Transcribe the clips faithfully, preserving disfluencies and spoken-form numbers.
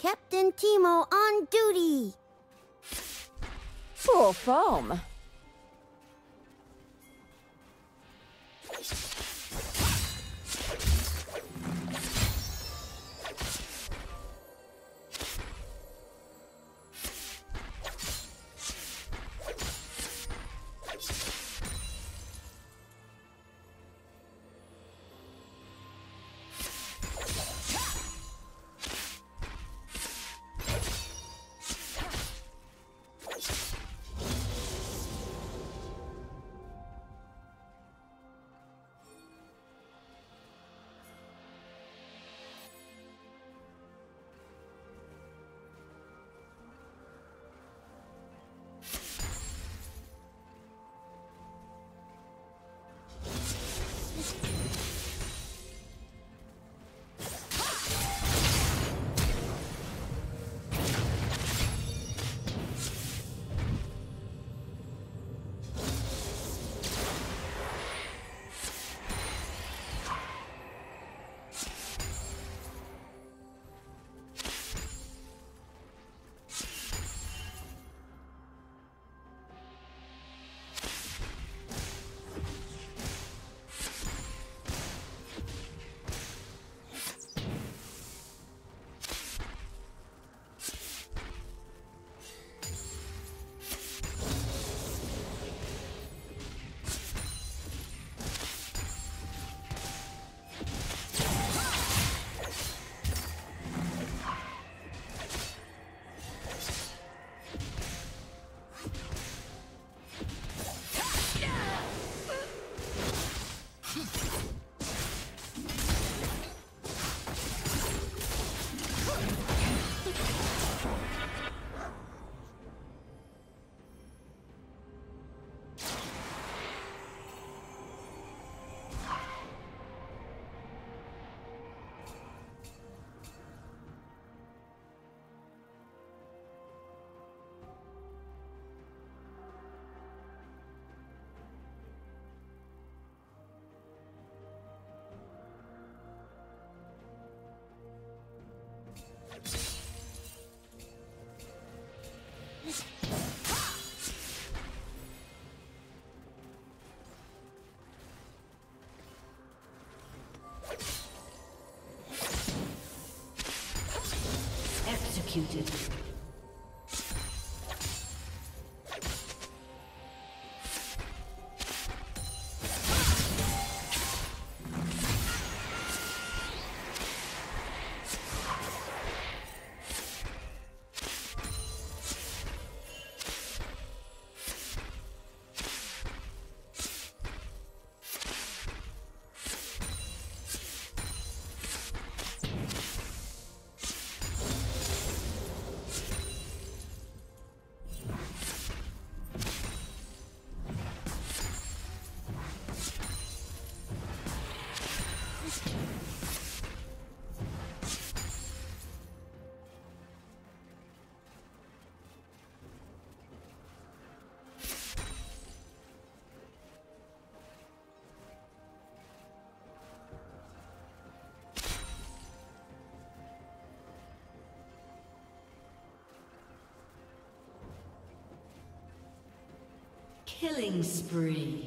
Captain Teemo on duty! Full foam! Executed. Killing spree.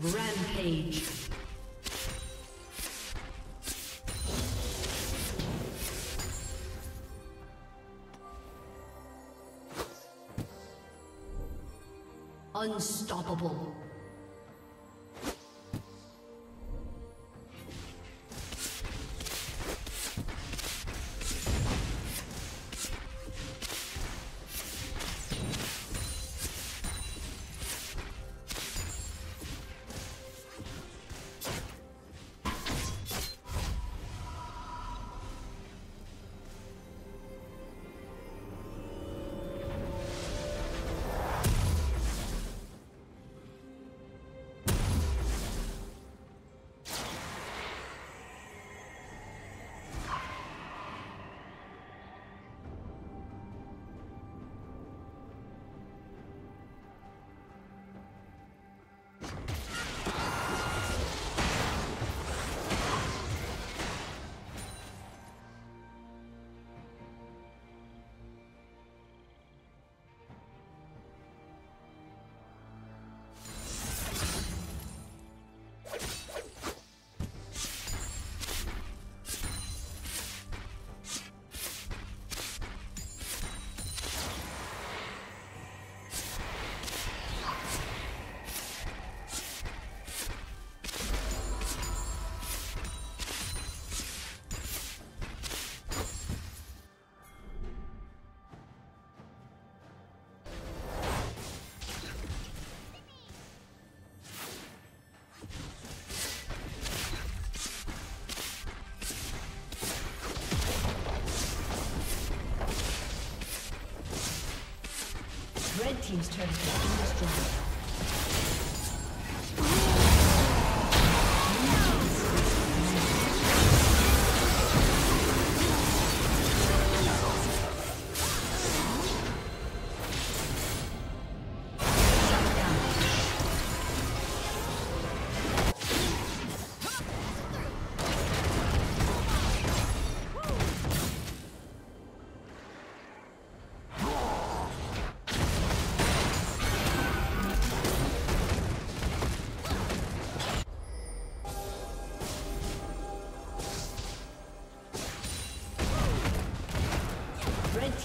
Rampage. Unstoppable. team's turret has been destroyed.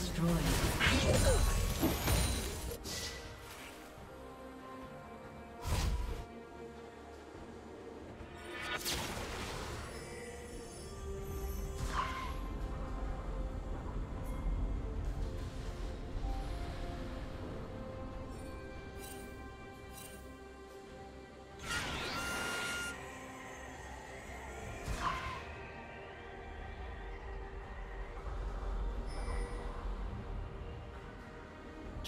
Destroyed.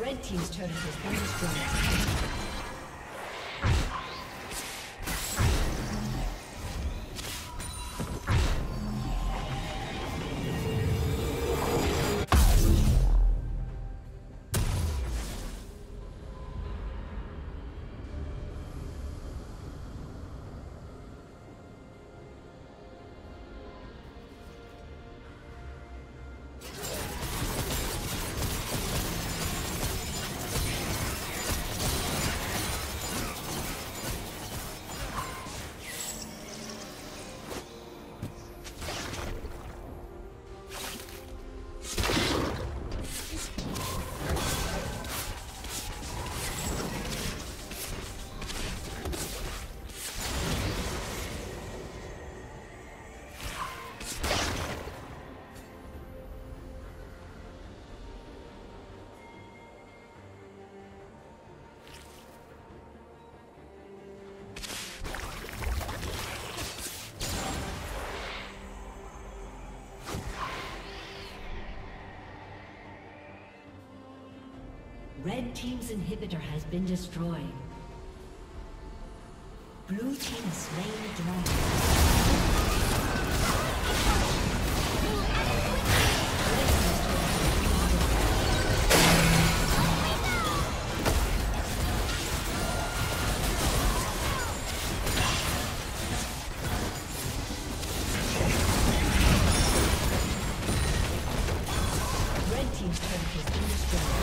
Red team's turret has been destroyed. Red team's inhibitor has been destroyed. Blue team has slain the dragon. Red team's turret has been destroyed.